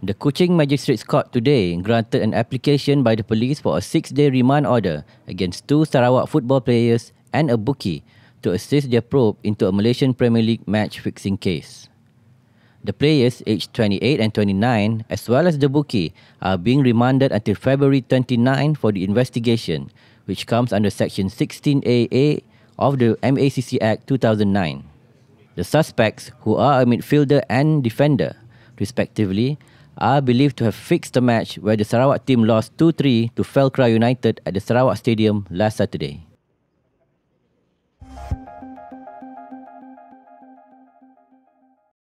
The Kuching Magistrate's Court today granted an application by the police for a 6-day remand order against two Sarawak football players and a bookie to assist their probe into a Malaysian Premier League match-fixing case. The players aged 28 and 29 as well as the bookie are being remanded until February 29 for the investigation, which comes under Section 16AA of the MACC Act 2009. The suspects, who are a midfielder and defender, respectively, are believed to have fixed the match where the Sarawak team lost 2-3 to Felcra United at the Sarawak Stadium last Saturday.